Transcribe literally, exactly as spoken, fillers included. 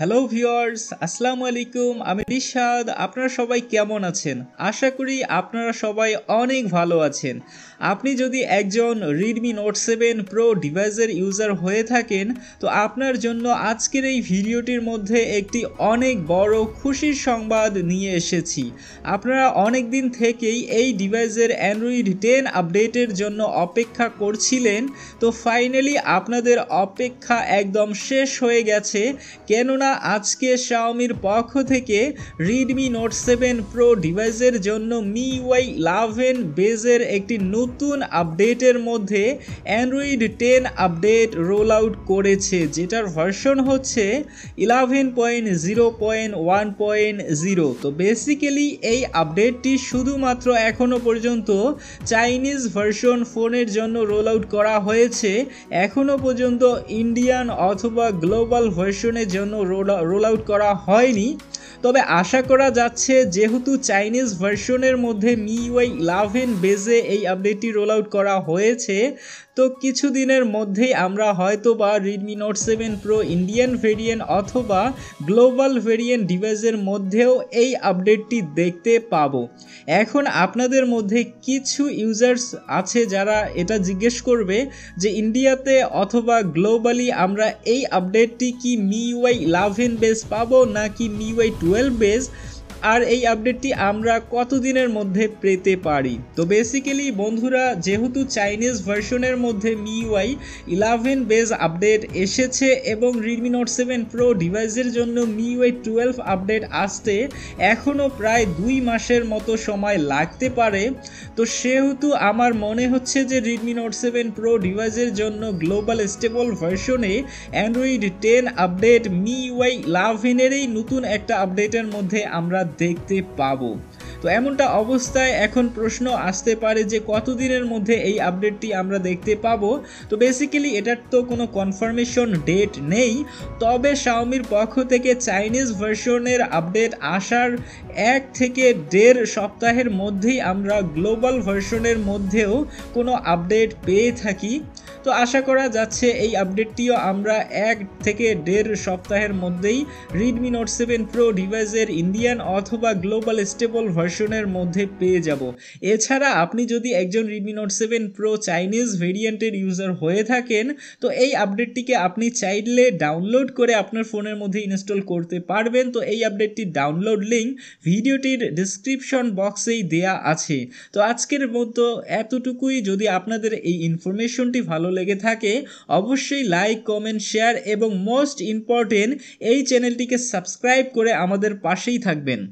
hello viewers আসসালামু আলাইকুম আমি রিশাদ আপনারা সবাই কেমন আছেন আশা করি আপনারা সবাই অনেক ভালো আছেন আপনি যদি একজন Redmi Note seven Pro ডিভাইসের ইউজার হয়ে থাকেন তো আপনার জন্য আজকের এই ভিডিওটির মধ্যে একটি অনেক বড় খুশির সংবাদ নিয়ে এসেছি আপনারা অনেক দিন থেকেই এই ডিভাইসের Android ten আপডেটের জন্য অপেক্ষা করছিলেন তো ফাইনালি আপনাদের অপেক্ষা একদম শেষ হয়ে গেছে কেন आजके शाओमिर पक्ष थेके Redmi Note seven Pro डिवाइसेर जोन्नो M I U I eleven बेजेर एकटी नतून आपडेटेर मध्य Android ten update roll out करेछे जेटार भार्सन होच्छे eleven point zero point one point zero तो बेसिकली एई आपडेटटी शुधुमात्र एखोनो पर्यन्तो चाइनीज भार्सन फोनेर जोन्नो रोल आउट करा होयेछे एखोनो पर्यन्तो इंडियान अथवा ग्लोबल भार्सनेर जोन्नो रोल आउट करा होयনি তবে আশা করা যাচ্ছে যেহেতু চাইনিজ ভার্সনের মধ্যে M I U I eleven বেজে এই আপডেটটি রোল আউট করা হয়েছে তো কিছুদিনের মধ্যেই আমরা হয়তোবা Redmi Note seven Pro Indian variant অথবা গ্লোবাল ভেরিয়েন্ট ডিভাইসের মধ্যেও এই আপডেটটি দেখতে পাবো এখন আপনাদের মধ্যে কিছু ইউজার্স আছে যারা এটা জিজ্ঞেস করবে যে ইন্ডিয়াতে অথবা গ্লোবালি আমরা এই আপডেটটি কি M I U I eleven base পাবো নাকি M I U I twelve base আর এই আপডেটটি আমরা কতদিনের মধ্যে পেতে পারি তো বেসিক্যালি বন্ধুরা যেহেতু চাইনিজ ভার্সনের মধ্যে M I U I eleven base update এসেছে এবং Redmi Note seven Pro ডিভাইসের জন্য M I U I twelve update আসতে এখনো প্রায় দুই মাসের মতো সময় লাগতে পারে তো সেহেতু আমার মনে হচ্ছে যে Redmi Note seven Pro ডিভাইসের জন্য গ্লোবাল স্টেবল ভার্সনে Android ten update M I U I eleven এর এই নতুন একটা আপডেটের মধ্যে আমরা देखते पाबो तो एमनटा अवस्थाय एखन प्रश्न आसते पारे जे कतदिनेर मध्य एई आपडेटटी आमरा देखते पाबो तो बेसिकली एटार तो कोनो कनफार्मेशन डेट नेई तबे शाओमिर पक्ष थेके चाइनीज भार्सनेर आपडेट आसार एक थेके देड़ सप्ताहेर मध्येई आमरा ग्लोबल भार्सनेर मध्येओ कोनो आपडेट पेये थाकि तो आशा करा जाच्छे एई आपडेटटिओ आमरा एक थेके देड़ सप्ताहेर मध्येई Redmi Note seven Pro डिवाइसेर इंडियान अथवा ग्लोबल स्टेबल ভার্সনের মধ্যে পেয়ে যাব এছাড়া আপনি যদি একজন Redmi Note seven Pro Chinese ভেরিয়েন্টের ইউজার হয়ে থাকেন তো এই আপডেটটিকে আপনি চাইলে ডাউনলোড করে আপনার ফোনের মধ্যে ইনস্টল করতে পারবেন তো এই আপডেটটি ডাউনলোড লিংক ভিডিওটির ডেসক্রিপশন বক্সেই দেয়া আছে তো আজকের মতো এতটুকুই যদি আপনাদের এই ইনফরমেশনটি ভালো লেগে থাকে অবশ্যই লাইক কমেন্ট শেয়ার এবং মোস্ট ইম্পর্টেন্ট এই চ্যানেলটিকে সাবস্ক্রাইব করে আমাদের পাশেই থাকবেন